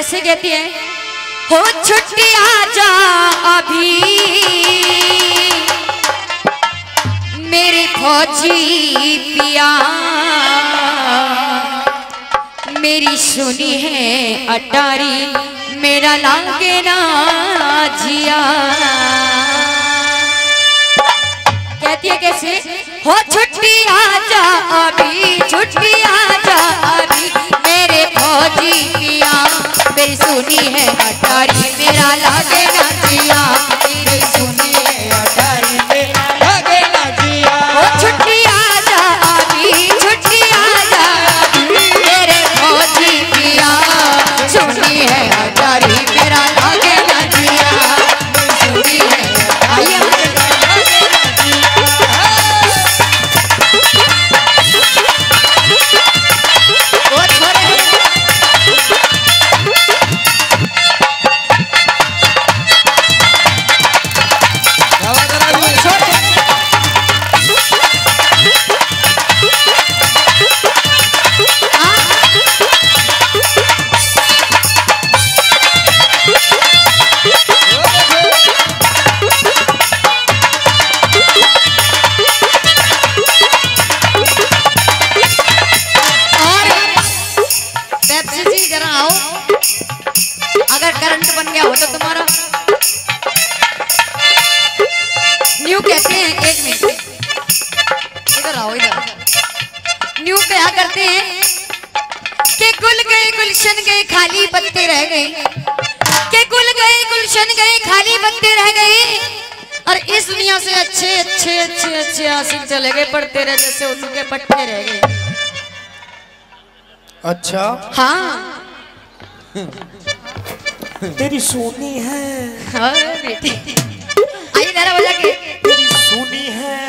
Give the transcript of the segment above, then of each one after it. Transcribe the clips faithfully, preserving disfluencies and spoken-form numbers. ऐसे कहती है, हो छुट्टी आ जा अभी मेरे फौजी पिया, मेरी सुनी है अटारी मेरा लागे ना जिया। कहती है कैसे, हो छुट्टी आ जा अभी, छुट्टी आ जा अभी मेरे फौजी पिया, मेरी सुनी है अटारी मेरा लागे ना जिया, मेरी सुनी है अटारी मेरा लागे ना जिया। हो छुट्टी आ जा अभी, छुट्टी आ जा अभी मेरे फौजी पिया, सुनी है अटारी मेरा लागे ना जिया, सुनी है अटारी। खाली पत्ते रह गए के गुल गए गुलशन गए, खाली पत्ते रह गए। और इस दुनिया से अच्छे अच्छे अच्छे अच्छे आशिक चले गए, पढ़ते रहे जैसे उल्लू के पट्टे रह गए। अच्छा हाँ तेरी सोनी है, हाँ बेटी आई मेरा बजा के तेरी सोनी है,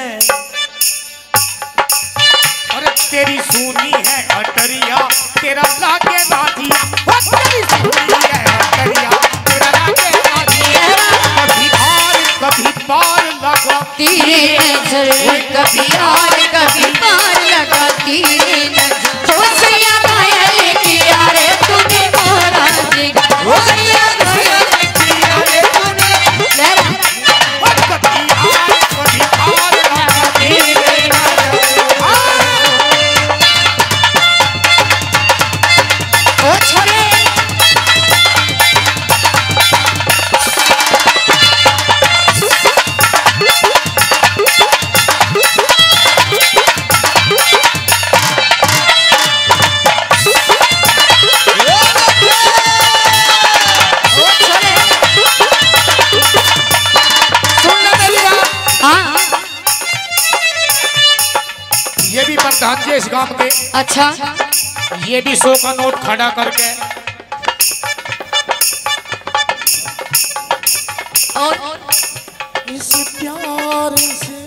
अरे तेरी सोनी है अटरिया तेरा लागे ना जिया, तेरी सोनी है अटरिया तेरा लागे ना जिया। कभी आर कभी पार लगाती है नजर, कभी आर कभी पार लगाती है नजर, हो सैया पायल की यारे तूने मारा जिगर, हो सैया पायल की यारे तूने मारा जिगर। कभी आर कभी पार लगाती है इस गांव के। अच्छा ये भी सौ का नोट खड़ा करके और इस प्यार से,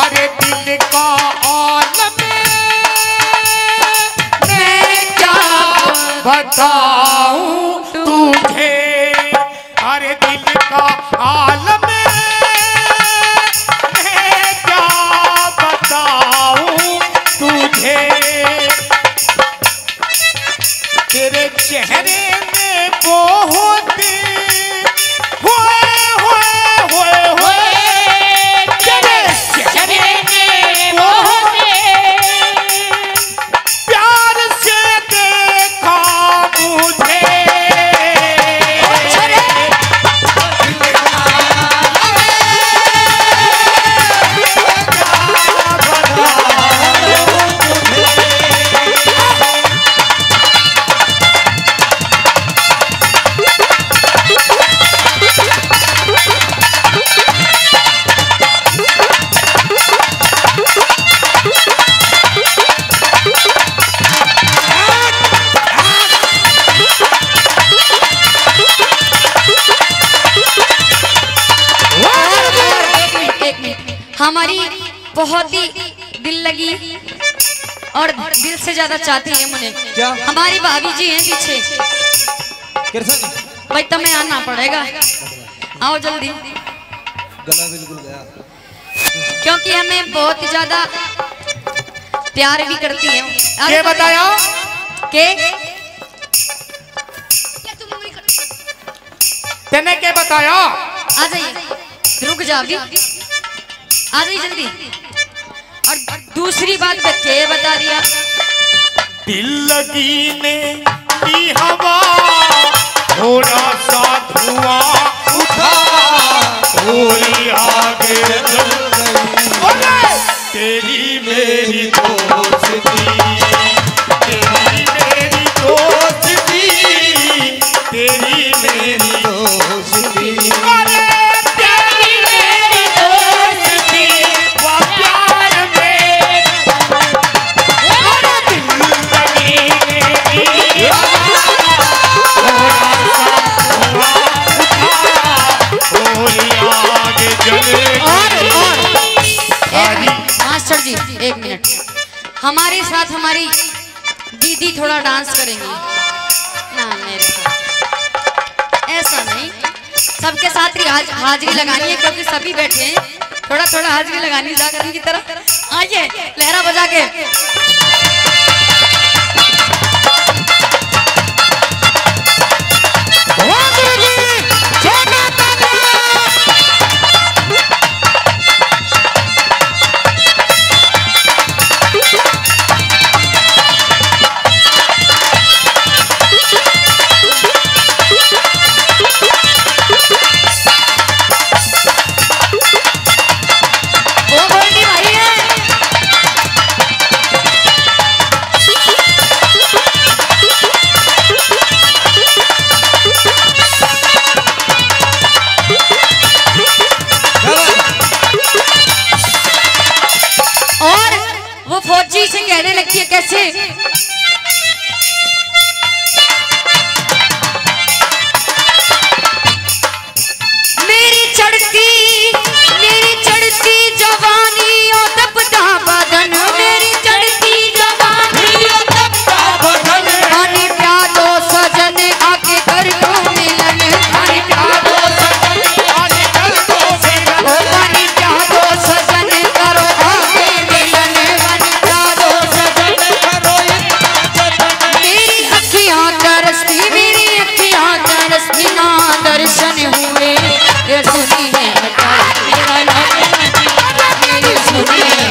अरे दिल का आलम मैं क्या बताऊं तुझे, अरे दिल का आलम चेहरे में बहुत होए होए होए होए, तेरे चेहरे में बहुत प्यार से देखा मुझे, बहुत ही दिल लगी और दिल से ज्यादा चाहती है मुझे क्या? हमारी भाभी जी हैं पीछे, भाई तुम्हें आना पड़ेगा, आओ जल्दी। गला बिल्कुल गया, क्योंकि हमें बहुत ही ज्यादा प्यार भी करती है। ये बताया के तेने क्या बताया? आ जाइए, रुक जाओ, आ जाइए जल्दी। और दूसरी बात क्या बता दिया? दिल लगी ने की हवा, थोड़ा सा धुआ उठा, थोड़ी आगे चल गई तेरी मेरी दोस्ती। एक मिनट, हमारे साथ हमारी दीदी थोड़ा डांस करेंगी ना मेरे साथ। ऐसा नहीं, सबके साथ हाज, हाजरी लगानी है क्योंकि सभी बैठे हैं। थोड़ा थोड़ा हाजरी लगानी जागरण की तरफ। आइए लहरा बजा के। कैसे मेरी चढ़ती मेरी चढ़ती जवानी और तपता बदन, मेरी चढ़ती जवानी और तपता बदन, हरि प्यारो सजन आके कर दो मिलन, हरि प्यारो सजन आके कर दो मिलन, हरि प्यारो सजन करो आके मिलन, हरि प्यारो दर्शन हुए ये सुनी है मेरी सुनी है।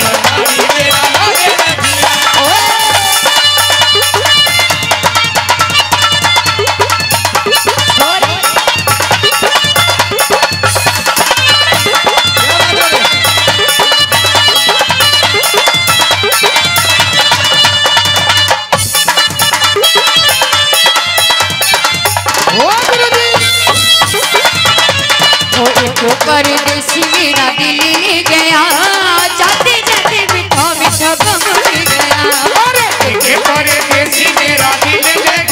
परदेसी मेरा दिल ले गया, जाते जाते बिठा बिठा गम ले गया, परदेसी मेरा दिल ले गया,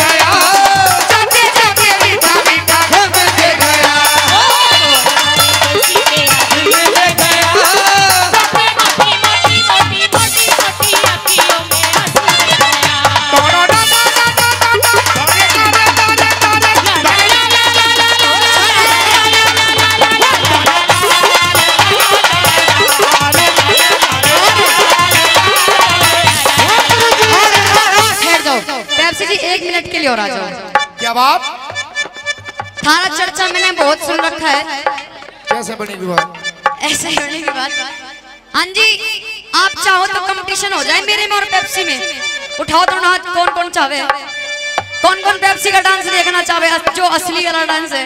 जाते जाते बिठा बिठा गम ले गया, परदेसी मेरा दिल ले गया, जाते जाते मोटी मोटी मोटी मोटी आँखियों में आंसू ले गया। तोड़ा तोड़ा एक मिनट के लिए और आ जाओ। क्या बात? थारा चर्चा मैंने बहुत सुन रखा है। कैसे बनी विवाद? ऐसे बनी विवाद। हाँ जी, आप चाहो तो कंपटीशन हो जाए मेरे में और पेप्सी में। उठाओ दोनों हाथ, कौन कौन चाहे, कौन कौन पेप्सी का डांस देखना चाहे, जो असली वाला डांस है।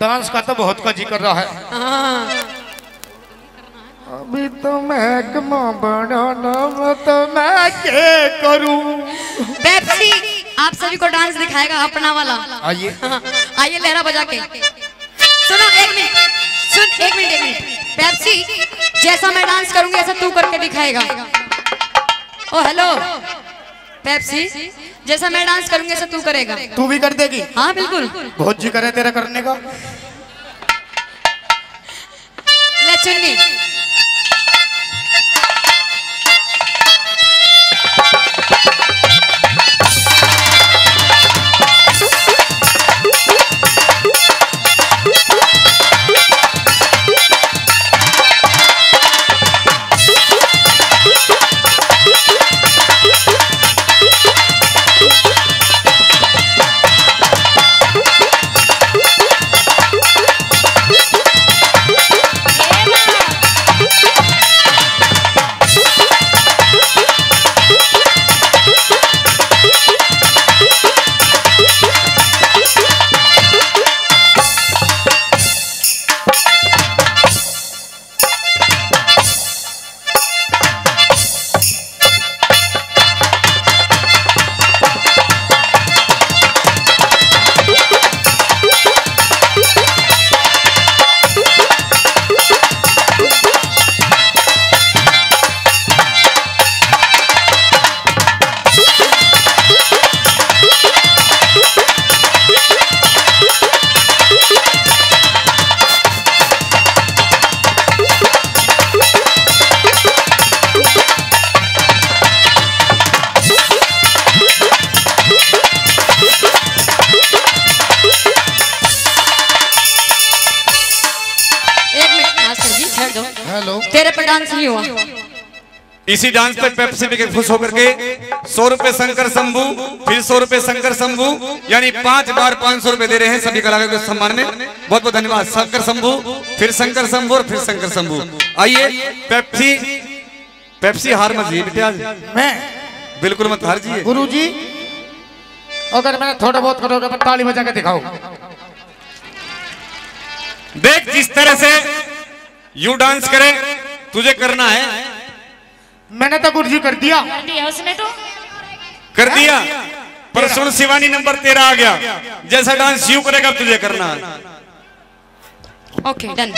डांस का तो बहुत का जी कर रहा है। अभी तो महकमा बनाना तो मैं क्या करूं? पेप्सी आप सभी को डांस दिखाएगा अपना वाला। आइए आइए लहरा बजा के। सुनो एक मिनट, सुन एक मिनट एक मिनट पेप्सी, जैसा मैं डांस करूंगी ऐसा तू करके दिखाएगा। ओ हेलो पेप्सी, जैसा मैं डांस करूंगी ऐसा तू करेगा। तू भी कर देगी? हाँ बिल्कुल, बहुत जी करे तेरा करने का। ले चुन्नी नहीं हुआ। इसी डांस पे पेप्सी भी खुश होकर के सौ रुपए शंकर शंभू, फिर सौ रुपए शंकर शंभू, यानी पांच बार पांच सौ रुपए दे रहे हैं सभी कलाकारों के सम्मान में। बहुत बहुत धन्यवाद। शंकर शंभू, फिर शंकर शंभू और फिर शंकर शंभू। आइए पेप्सी, पेप्सी हार मत जीजिए, मैं बिल्कुल मत हार जी गुरु जी। अगर मैं थोड़ा बहुत करोगे पर ताली बजा के दिखाओ। देख जिस तरह से यू डांस करे तुझे करना है। मैंने तो गुरुजी कर दिया, उसने तो कर दिया, पर सुन शिवानी नंबर तेरह आ गया। जैसा डांस यू करेगा तुझे करना है। Okay done.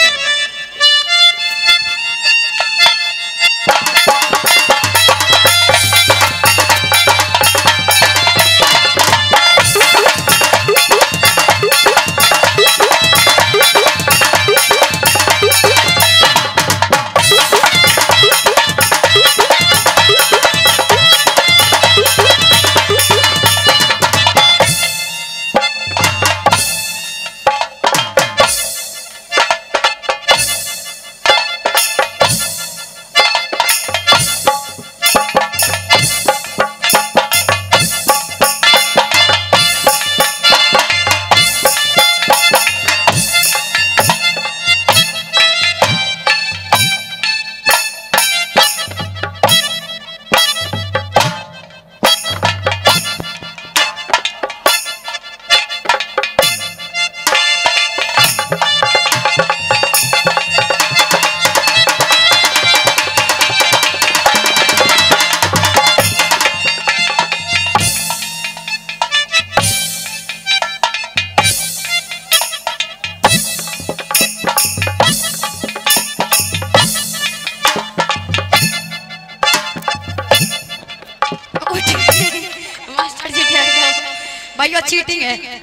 भाई वो चीटिंग है।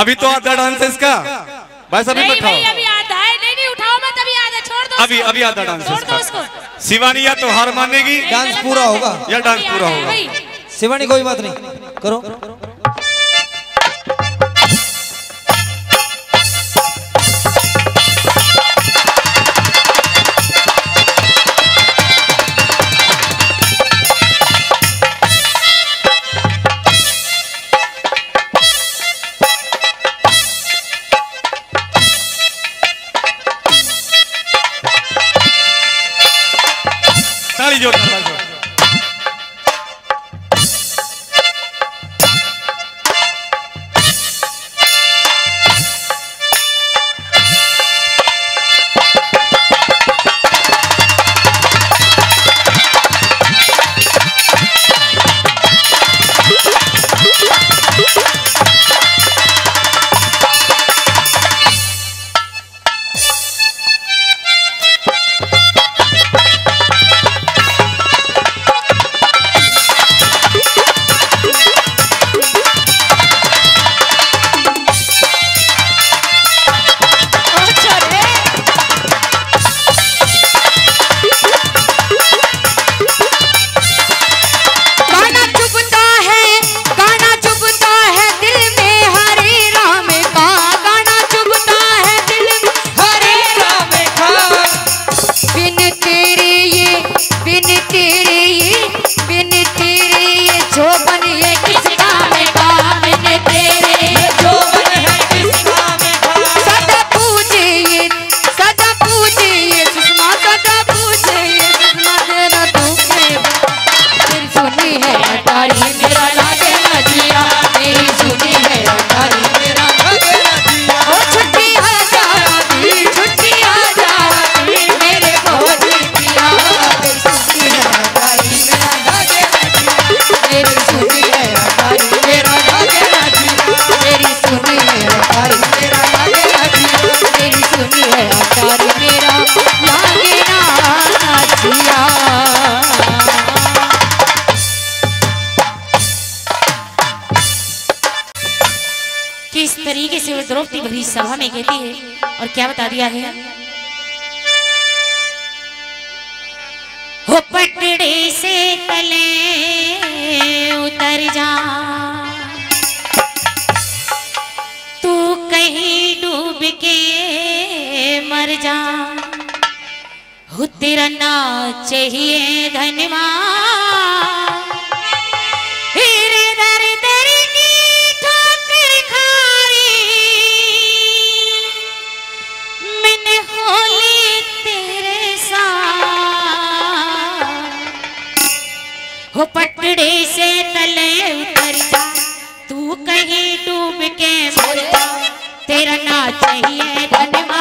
अभी तो आधा डांस है इसका भाई साहब, नहीं भाई अभी आधा है। नहीं नहीं उठाओ मत, अभी आधा छोड़ दो, अभी अभी आधा डांस छोड़ दो उसको। शिवानी या तो हार मानेगी, डांस पूरा होगा, या डांस पूरा होगा। शिवानी कोई बात नहीं, करो जो किस तरीके से वो द्रौपदी भरी सभा में कहती है, और क्या बता दिया है। हो पटड़े से तले उतर जा, तू कहीं डूब के मर जा। उतरना चाहिए धनवा हो पटड़े से तले उतर जा तू कहीं डूब के मर जा तेरा ना चाहिए धनवा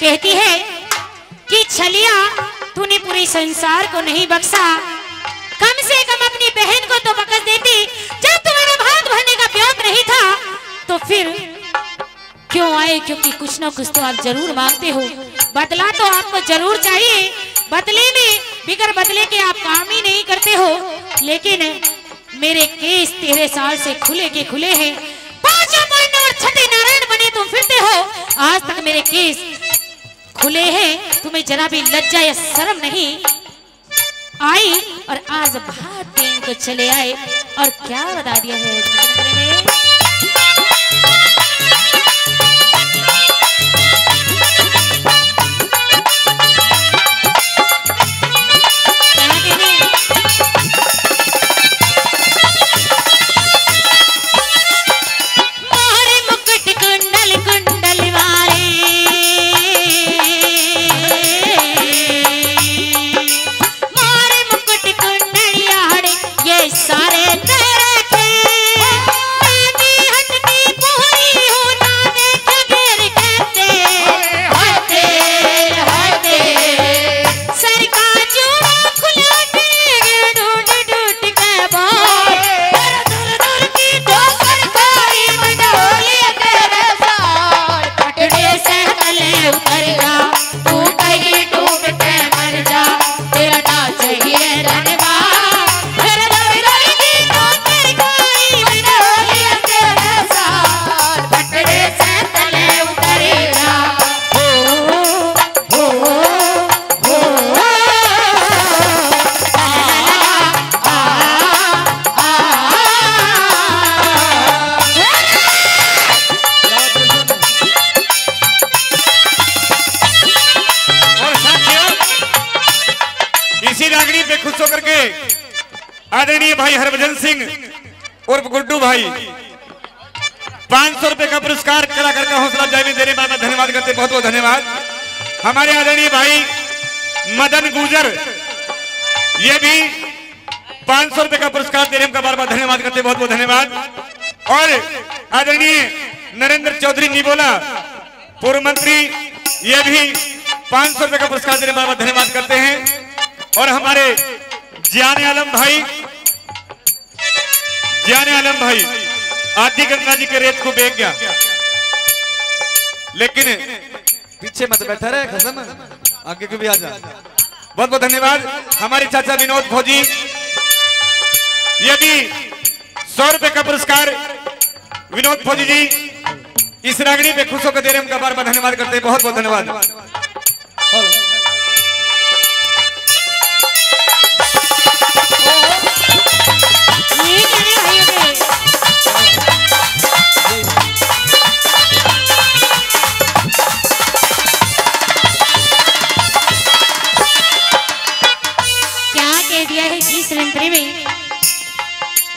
कहती है कि छलिया तूने पूरे संसार को नहीं बख्शा, कम से कम अपनी बहन को तो बख्श देती। जब तुम्हारा भात भरने का प्यार नहीं था तो फिर क्यों आए, क्योंकि कुछ ना कुछ तो आप जरूर मांगते हो। बदला तो आपको जरूर चाहिए, बदले में बिगर बदले के आप काम ही नहीं करते हो। लेकिन मेरे केस तेरे साल से खुले के खुले हैं, पांचों पांडव और छठे नारायण बने तुम फिरते हो। आज तक मेरे केस खुले हैं, तुम्हें जरा भी लज्जा या शर्म नहीं आई, और आज भात देने को चले आए। और क्या बता दिया है, खुश होकर के आदरणीय भाई हरभजन सिंह उर्फ गुड्डू भाई पांच सौ रुपए का पुरस्कार कला करके हौसला अफजाई देने वाला धन्यवाद करते, बहुत बहुत धन्यवाद। हमारे आदरणीय भाई मदन गुजर ये भी पांच सौ रुपए का पुरस्कार देने का बार बार धन्यवाद करते, बहुत बहुत धन्यवाद। और आदरणीय नरेंद्र चौधरी निबोला पूर्व मंत्री ये भी पाँच सौ रुपए का पुरस्कार देने वाला धन्यवाद करते हैं। और हमारे जियाने आलम भाई जियाने आलम भाई आदि गंगा जी के रेत को बेच गया, लेकिन पीछे मत बैठा रहे खसम, आगे को भी आ जा। बहुत बहुत धन्यवाद। हमारे चाचा विनोद फौजी ये भी सौ रुपए का पुरस्कार विनोद फौजी जी इस रागनी पे खुश होकर दे रहे, उनका बार बार धन्यवाद करते हैं। बहुत बहुत धन्यवाद।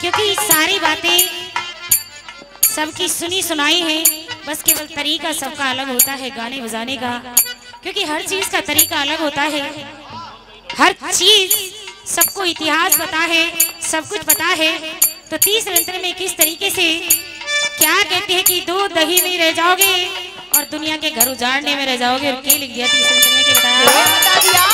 क्योंकि सारी बातें सबकी सुनी सुनाई है, बस केवल तरीका सबका अलग होता है गाने बजाने का, क्योंकि हर चीज का तरीका अलग होता है। हर चीज सबको इतिहास पता है, सब कुछ पता है, तो तीस मंत्र में किस तरीके से क्या कहते हैं कि दो दही में रह जाओगे और दुनिया के घर उजाड़ने में रह जाओगे। क्या लिख दिया तीस मंत्र में, बता दिया।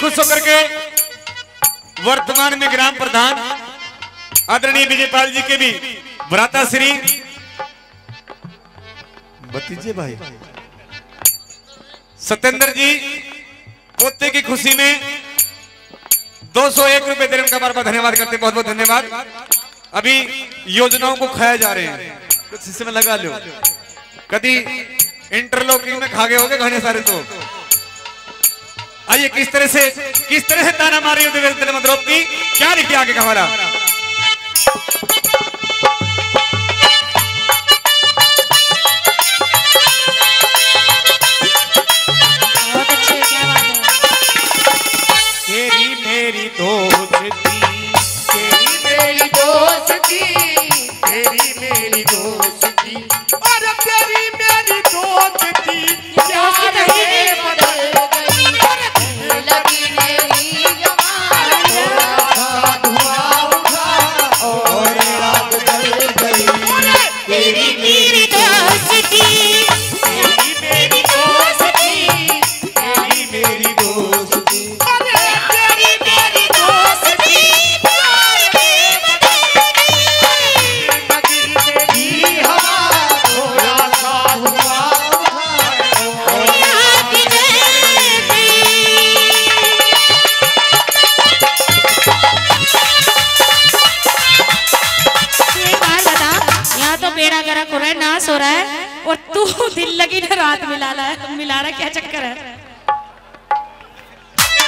खुश होकर के वर्तमान में ग्राम प्रधान आदरणीय विजयपाल जी के भी भ्राता श्री भतीजे भाई सत्येंद्र जी पोते की खुशी में दो सौ एक रुपए देने उनका बार बार धन्यवाद करते। बहुत बहुत धन्यवाद। अभी योजनाओं को खाया जा रहे हैं, कुछ हिस्से में लगा लो, कभी इंटरलॉकिंग में खा गए होंगे घने सारे। तो आइए किस तरह से किस तरह से ताना मारी द्रौपदी, क्या लिखिए आगे का हमारा। तेरी मेरी दोस्ती तेरी मेरी दोस्ती तेरी मेरी दोस्ती और तेरी मेरी दोस्ती सो रहा है और तू दिल लगी ना रात मिला रहा है, तुम मिला रहा, क्या चक्कर है।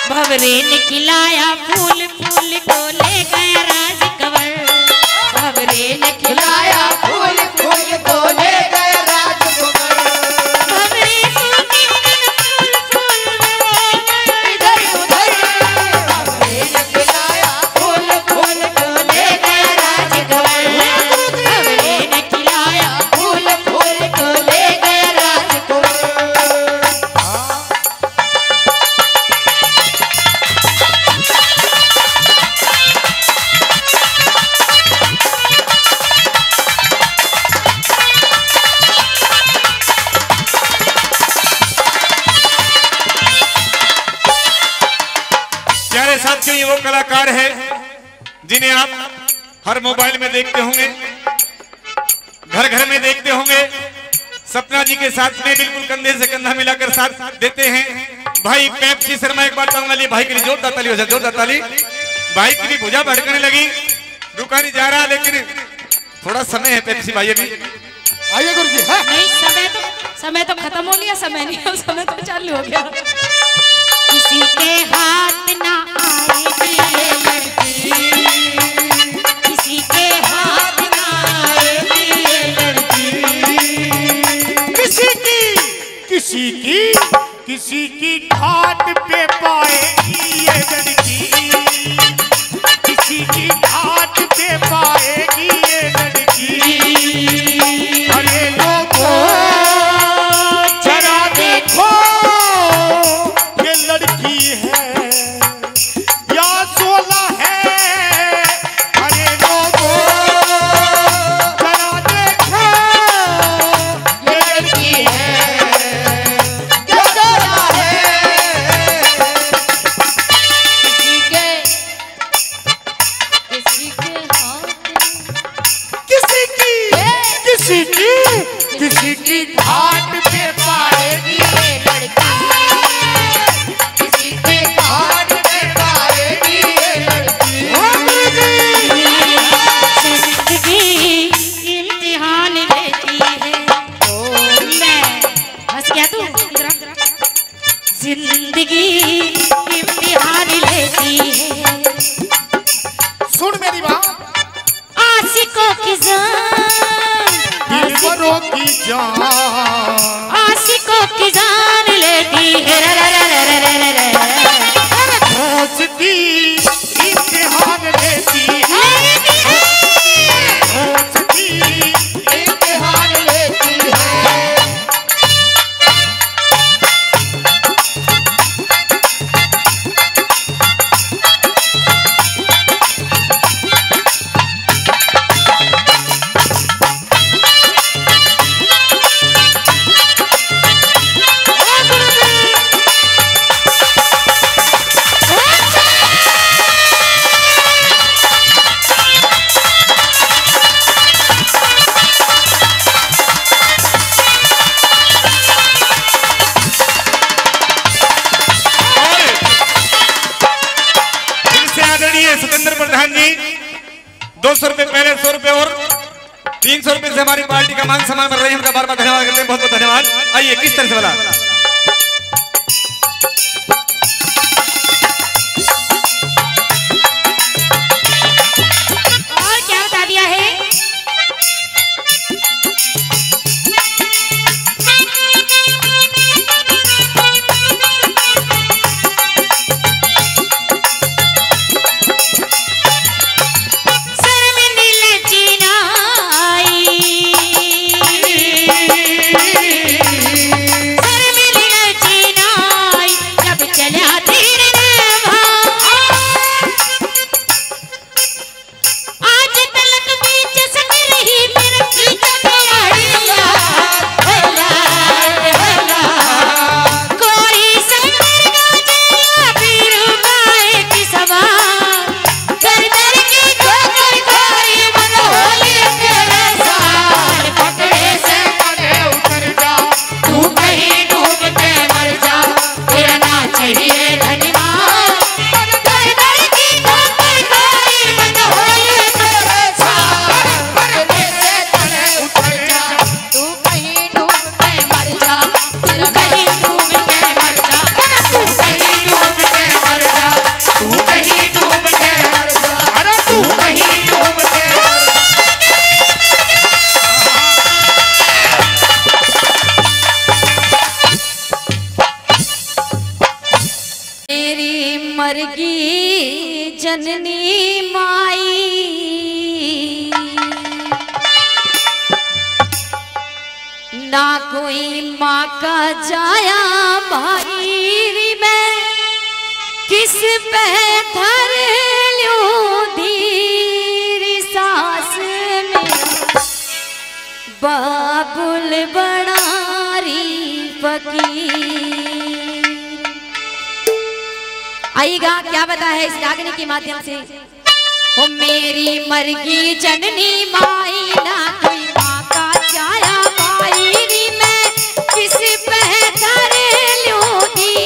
भवरे ने खिलाया फूल फूल को ले गया राजकंवर, भवरे ने खिलाया फूल फूल को ले गया राजकंवर। भवरे ने खिलाया फूल फूल को ले गया राजकंवर। प्यारे साथियों, ये वो कलाकार है जिन्हें आप हर मोबाइल में देखते होंगे, घर घर में देखते होंगे। सपना जी के साथ में बिल्कुल कंधे से कंधा मिलाकर साथ देते हैं। भाई पेप्सी शर्मा, एक बार चाहूंगा भाई के लिए जोरदार ताली हो जाए, जोरदार ताली। भाई की भी भुजा भड़कने लगी, रुका नहीं जा रहा, लेकिन थोड़ा समय है पेप्सी भाई अभी। आइए गुरु जी। नहीं, समय तो समय तो खत्म हो गया, समय नहीं, समय तो चालू हो गया। किसी के हाथ ना आए, किसी के हाथ ना आए, किसी की किसी की किसी की घाट पे पाए ये लड़की, किसी की घाट पे पाएगी ये लड़की। अरे लोगों जरा देखो ये लड़की है या सोला है। अरे लोगों जरा देखो ये लड़की है या सोला है। किसी की किसी की घाट पे पाएगी ये लड़की, किसी के घाट पे पाएगी ये लड़की। जिंदगी इम्तिहान लेती है, ओ मैं बस क्या तू। जिंदगी इम्तिहान लेती है, सुन मेरी बात। आशिकों की जान, दिलवरों की जान, आशिकों की जान लेती है। दोस्ती इम्तिहान लेती है, दोस्ती इम्तिहान लेती है। दो सौ रुपए पहले, सौ रुपए और तीन सौ रुपए से हमारी पार्टी का मान सम्मान बढ़ रही है। उनका बार बार धन्यवाद करते हैं, बहुत बहुत धन्यवाद। आइए किस तरह से बोला। और क्या बता दिया है। जननी माई ना कोई माँ का जाया भाई, मैं किस पे धर लूं धीर सास में। बाबुल बनारी फकीर, आइएगा क्या बता है इस रागनी के माध्यम से। ओ मेरी मरगी जननी माई ना कोई माँ का चाया माई री मैं किस पे धरे लूंगी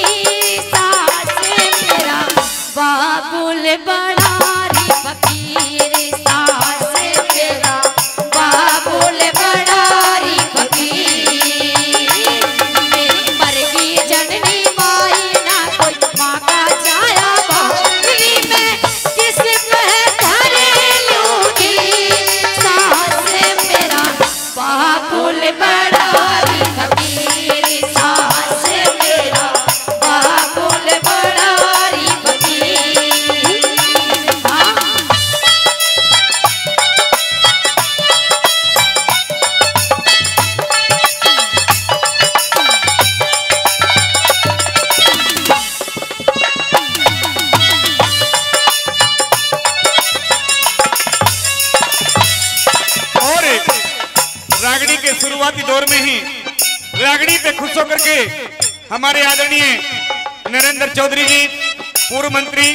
सासे मेरा बाबुल बड़ा रे फकीर सासे मेरा बाबुल बड़ा रे फकीर। मेरी मरगी जननी शुरुआती दौर में ही रागणी पे खुश होकर के हमारे आदरणीय नरेंद्र चौधरी जी पूर्व मंत्री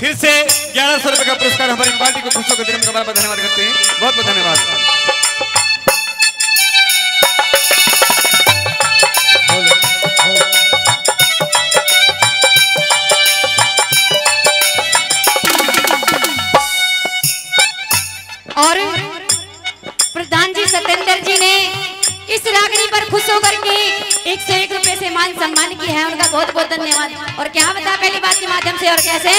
फिर से ग्यारह सौ रुपए का पुरस्कार हमारी पार्टी को खुश होकर देने का बड़ा धन्यवाद करते हैं। बहुत बहुत धन्यवाद। और प्रधान जी सतेंद्र जी ने इस रागनी पर खुश होकर के एक सौ एक रुपए से मान सम्मान किया है, उनका बहुत बहुत धन्यवाद। और क्या बता पहली बात के माध्यम से और कैसे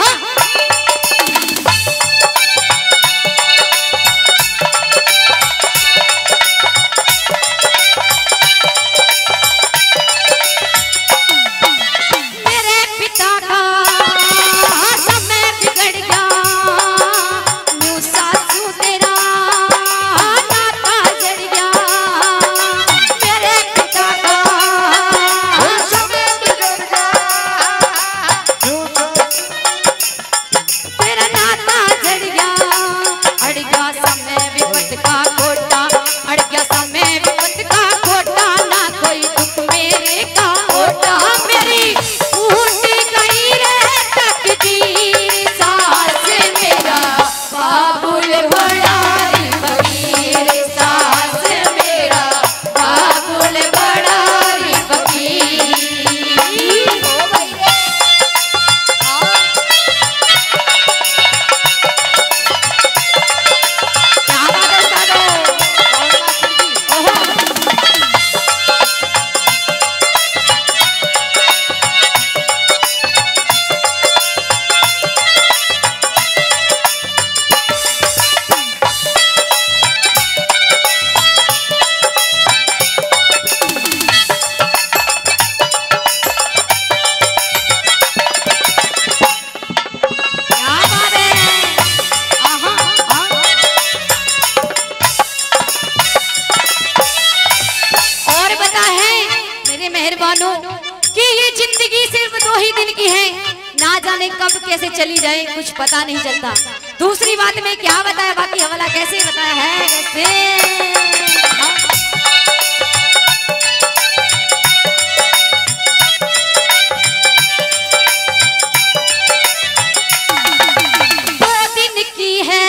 हाँ। कि ये जिंदगी सिर्फ दो ही दिन की है, ना जाने कब कैसे चली जाए कुछ पता नहीं चलता। दूसरी बात में क्या बताया, बाकी हवाला कैसे बताया है कैसे? Hey,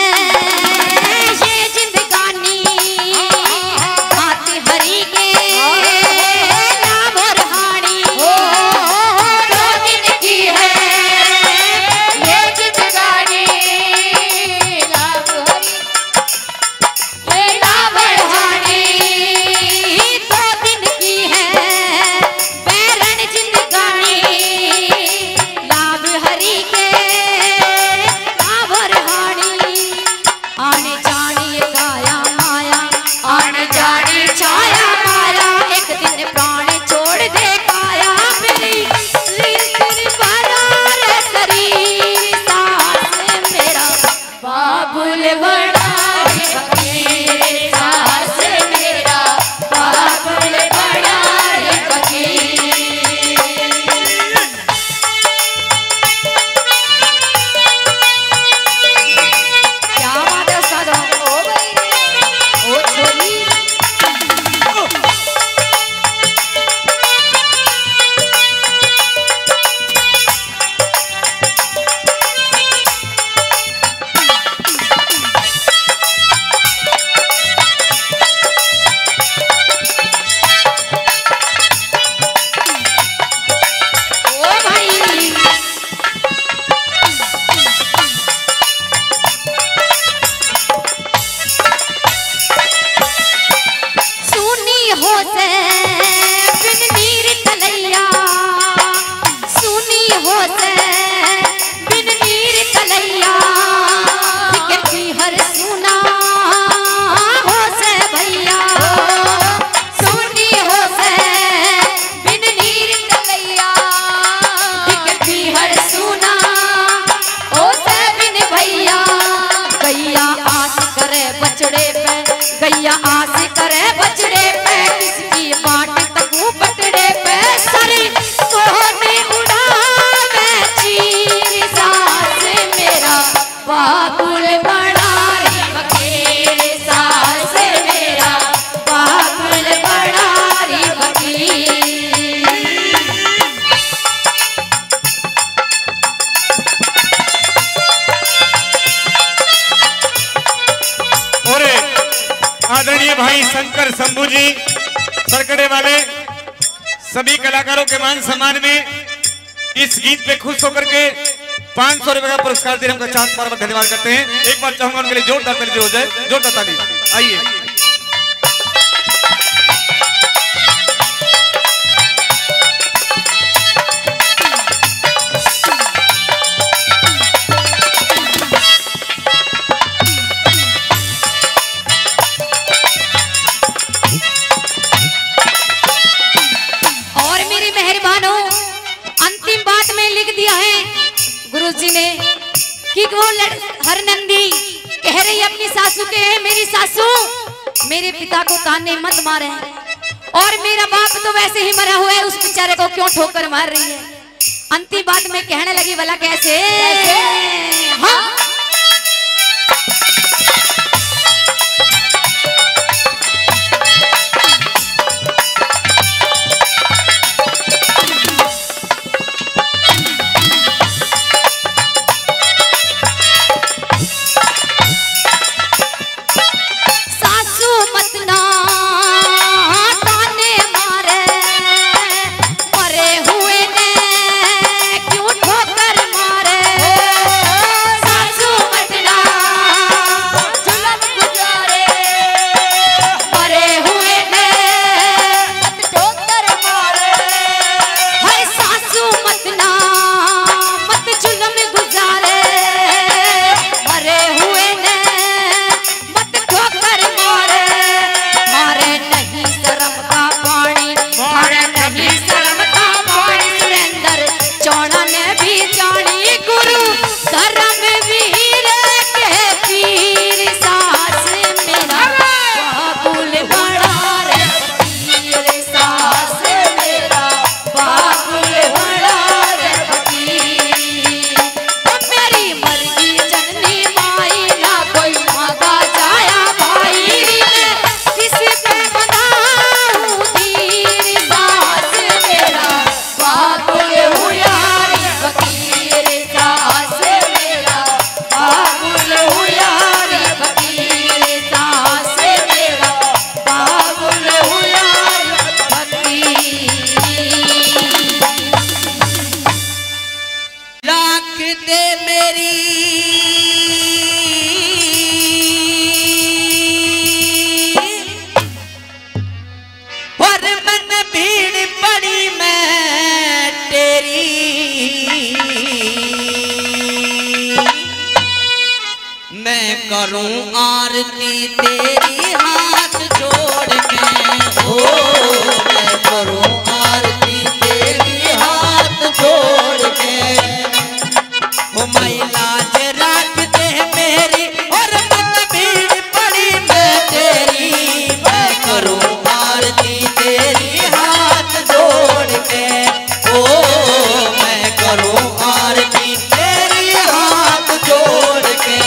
में सभी कलाकारों के मान सम्मान में इस गीत पे खुश होकर के पांच सौ रुपए का पुरस्कार देने का चांद पर धन्यवाद करते हैं। एक बार चाहूंगा उनके लिए जोरदार ताली हो जाए, जोरदार ताली। आइए हर नंदी कह रही अपनी सासू के है, मेरी सासू मेरे पिता को ताने मत मारे और मेरा बाप तो वैसे ही मरा हुआ है, उस बेचारे को क्यों ठोकर मार रही है। अंतिम बात में कहने लगी, भला कैसे, कैसे? हाँ? करूं आरती तेरी हाथ जोड़ के, हो मैं करूं आरती तेरी हाथ जोड़ के, हो मैला राख दे मेरी और मत भीड़ पड़ी मैं तेरी, मैं करूं आरती तेरी हाथ जोड़ के, हो मैं करूं आरती तेरी हाथ जोड़ के।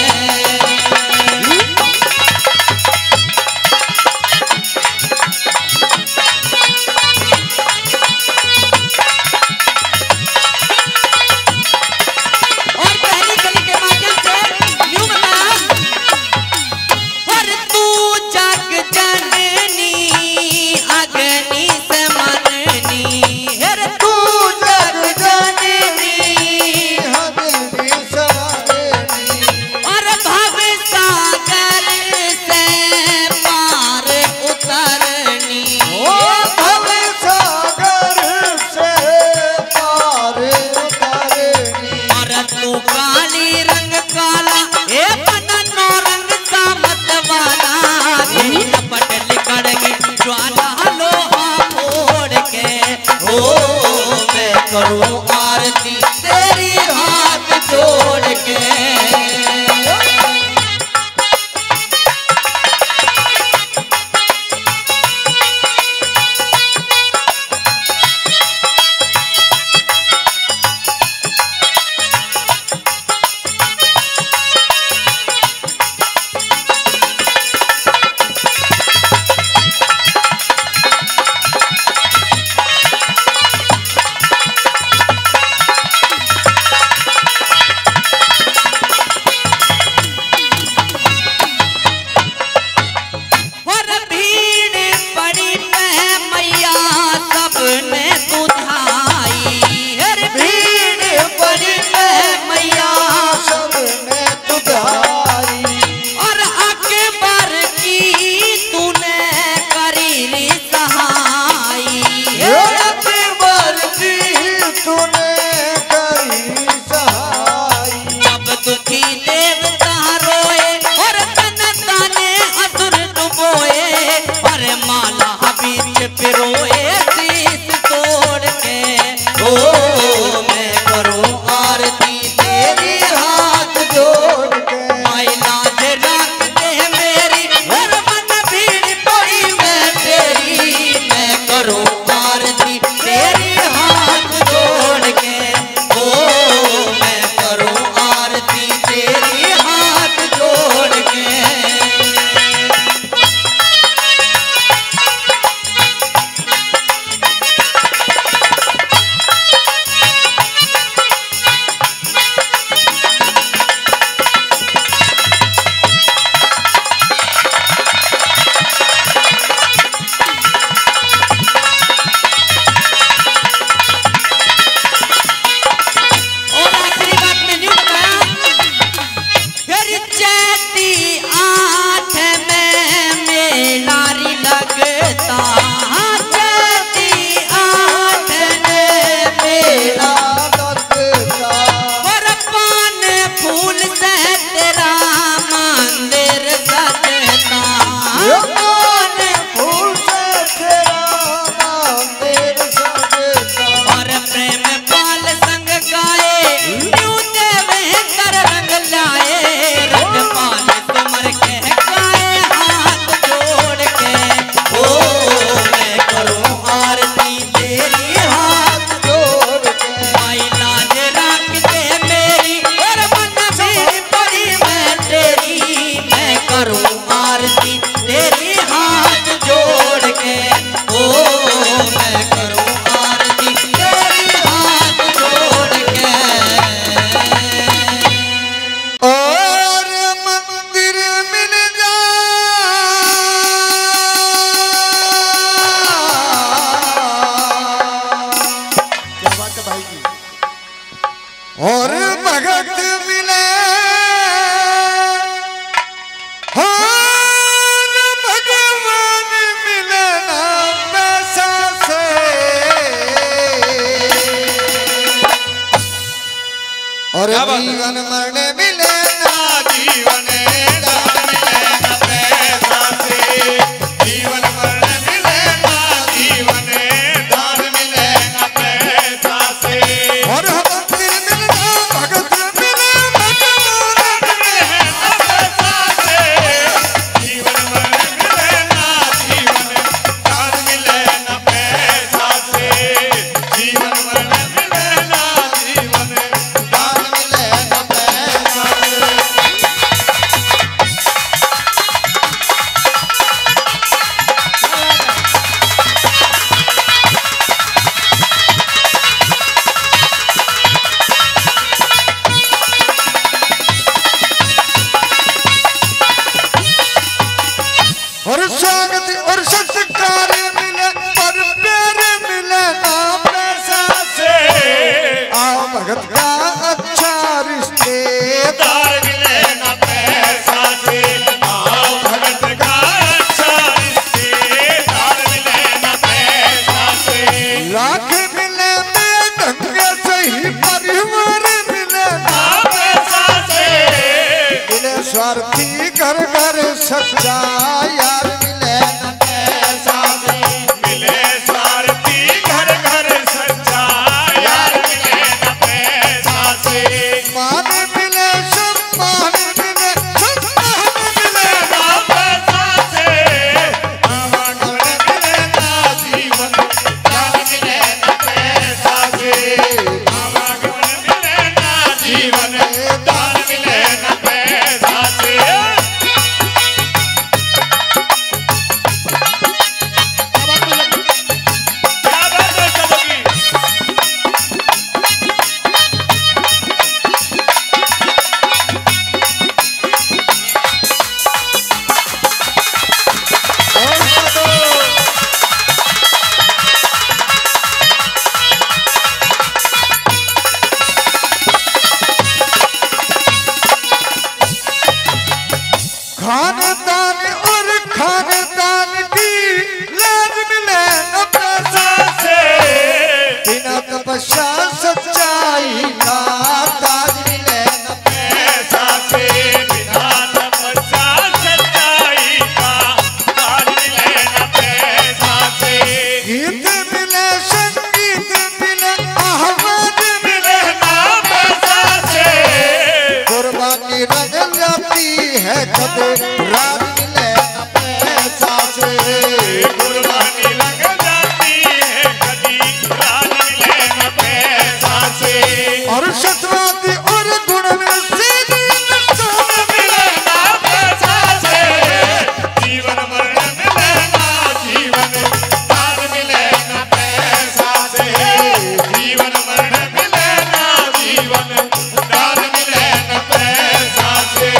और जीवन मरण मिले ना जीवन स्वार्थी घर घर सच्चा यार मिले ना पैसा से मिले स्वार्थी घर घर सच्चा यार मिले ना पैसा से मान मिले सम्मान मिले सम्मान मिले ना पैसा से आवाज मिले ना जीवन दान मिले ना पैसा से आवाज मिले ना जीवन दान मिले ना खानदान और खानदान की लाज मिले ना पैसा से बिना तपस्या सच्चाई का ताज मिले ना पैसा से बिना तपस्या सच्चाई का ताज मिले ना पैसा से गीत मिले संगीत मिले आवाज मिले ना पैसा से कुर्बानी रंग लाती है कदर राज मिले ना पैसा से कुर्बानी लग जाती है कदी राज मिले ना पैसा से और सतवादी और गुण में सीधी सोन मिले ना पैसा से जीवन मरण मिले ना जीवन दान मिले ना पैसा से जीवन मरण मिले ना जीवन दान मिले ना पैसा से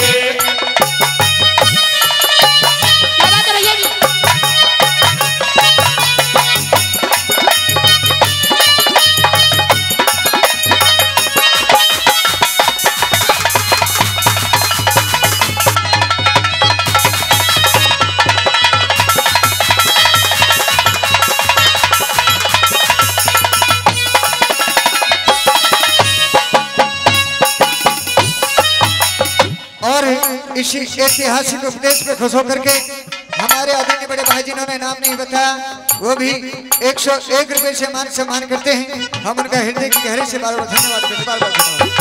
इसी ऐतिहासिक उपदेश पे खुश होकर के हमारे आदरणीय बड़े भाई जिन्होंने नाम नहीं बताया वो भी एक सौ एक रुपये से मान सम्मान करते हैं। हम उनका हृदय की गहरे से बार बार धन्यवाद करते हैं, बार बार धन्यवाद।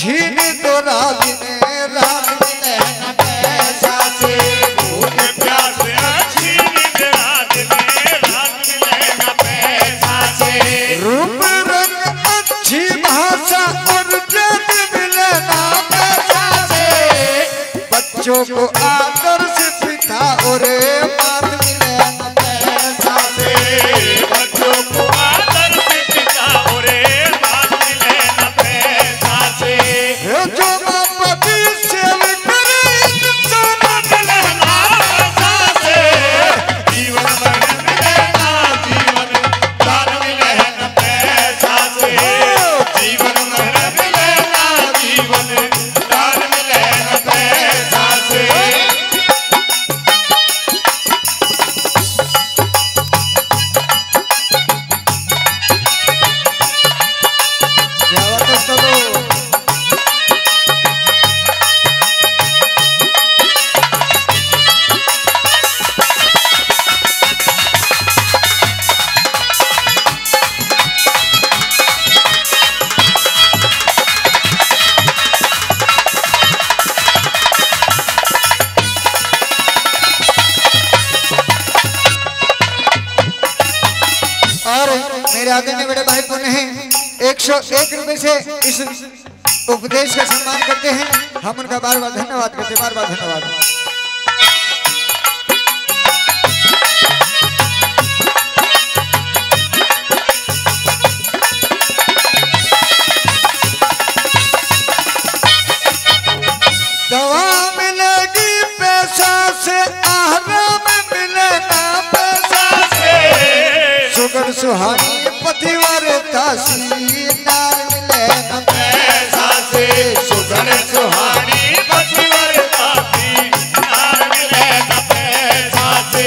छीन तो राज में राज मिले ना पैसा से भूख प्यास छीन तो राज में राज मिले ना पैसा से रूप रंग अच्छी भाषा और जात मिले ना पैसा से बच्चों को आदर्श पिता और माता मिले ना पैसा से बच्चों को याद ने मेरे भाई पुनः एक सौ एक रुपए से इस उपदेश का सम्मान करते हैं। हम उनका बार बार धन्यवाद करते हैं, बार बार धन्यवाद। सुहानी पतिवर तासी नार मिले न पैसा से, सुगन सुहानी पतिवर तासी नार मिले न पैसा से।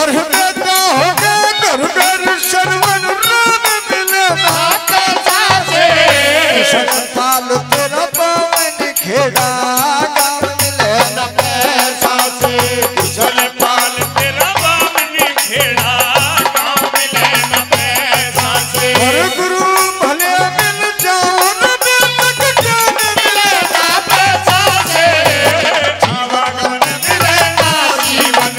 और हमें हो गए घर घर शर्मन राम मिले ना पैसा से, किशन पाल तेरा पवन खेड़ा नार मिले न पैसा से, किशन पाल तेरा पवन खेड़ा। गुरु भले मिल जाओ न तक जान मिले ना पैसा से, आवागमन मिले ना जीवन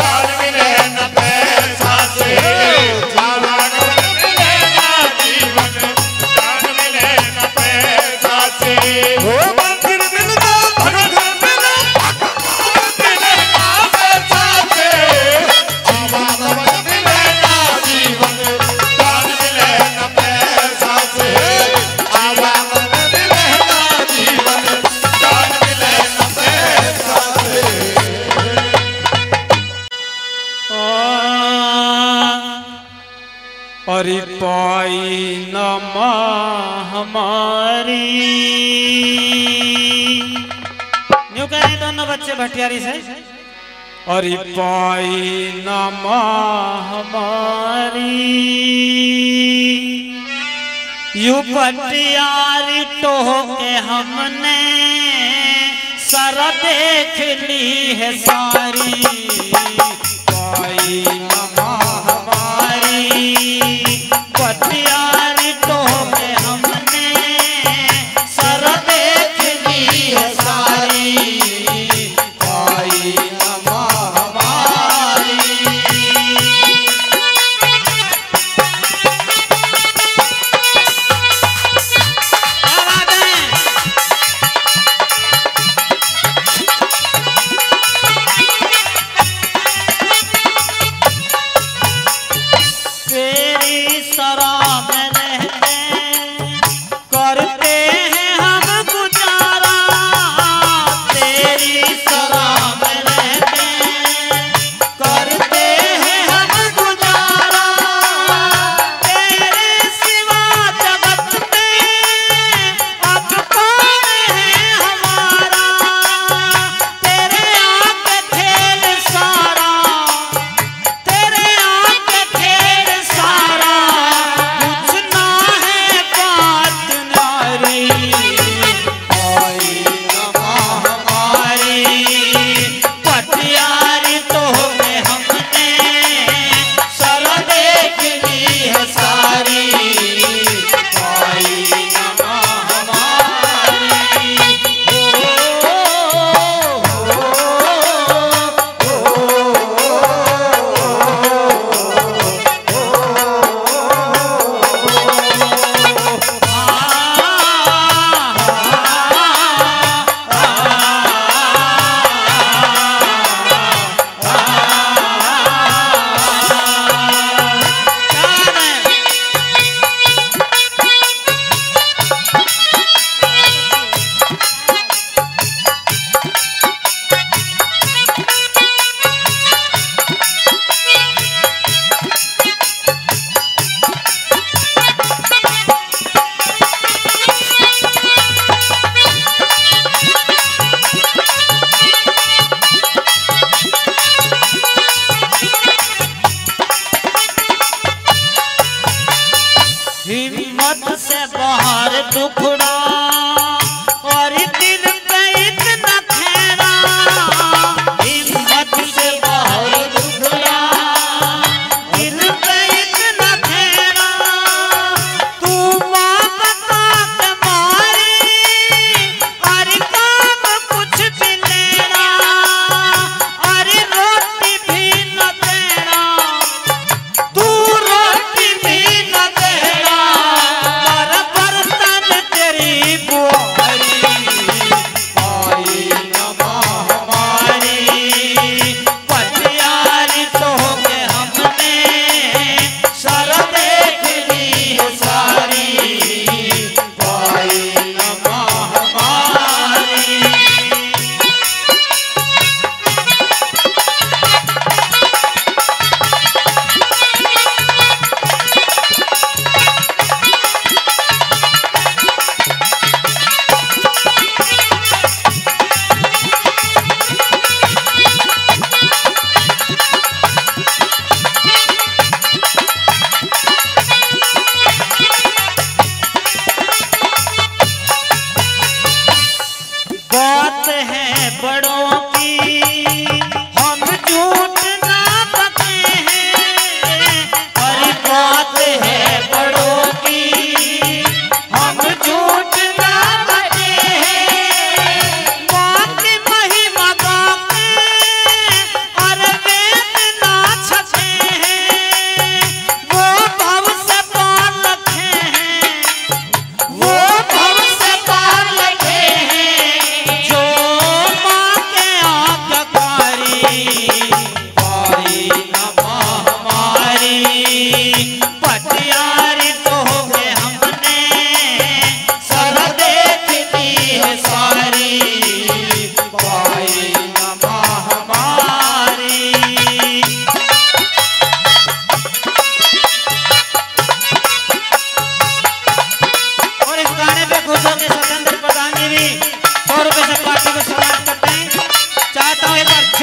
पार मिले ना पैसा से, आवागमन मिले ना जीवन पार मिले ना पैसा से। हो मंदिर मिल जाओ भगत मिले मिले ना पैसा से, आवागमन मिले ना जीवन पाई न माँ हमारी। न्यू करें दोनों बच्चे भटियारी से। अरे पाई न माँ हमारी, यू भटियारी तो के हमने सर देख ली है सारी। पाई न माँ हमारी, पटियारी तो के हमने सर देख ली है सारी। पाई न माँ हमारी,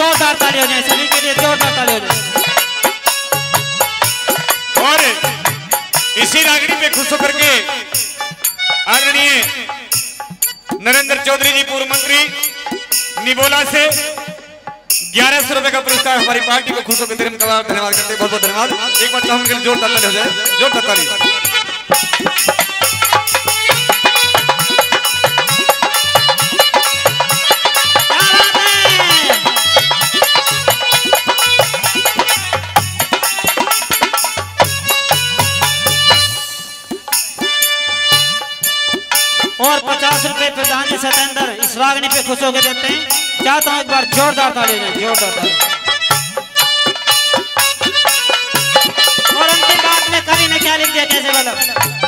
जोरदार ताली हो जाए सभी के लिए, जोरदार ताली हो जाए। और इसी रागनी पे खुश होकर के आदरणीय नरेंद्र चौधरी जी पूर्व मंत्री निबोला से ग्यारह सौ रुपए का पुरस्कार हमारी पार्टी को खुश होकर धन्यवाद करते हैं, बहुत बहुत धन्यवाद। एक बार हम जोर ताली हो जाए, जोर ताली। और पचास रुपए प्रधान जी सतेंद्र इस वागनी पे खुश होकर देते हैं, चाहता हूं एक बार जोरदार ताली दें, जोरदार ताली। और अंतिम बात में कवि ने क्या लिख दिया, कैसे बोला।